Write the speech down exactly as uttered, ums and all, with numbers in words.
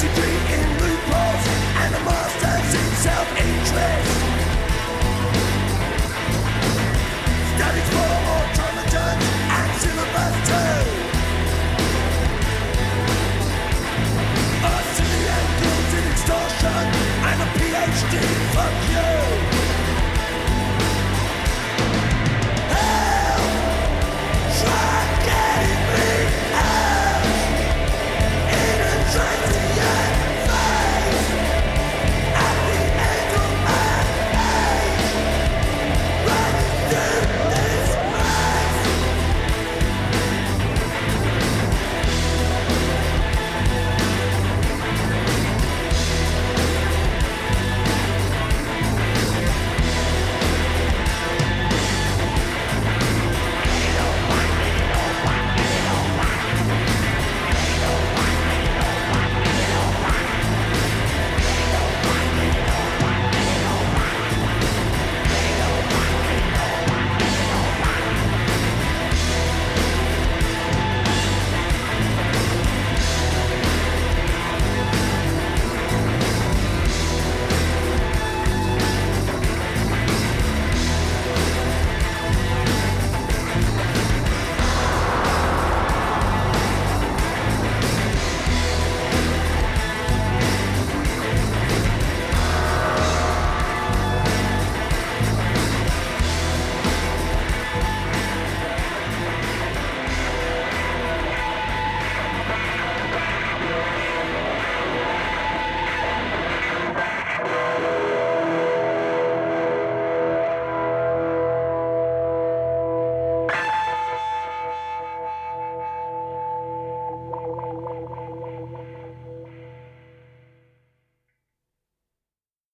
Degree in loopholes and a master's in self-interest.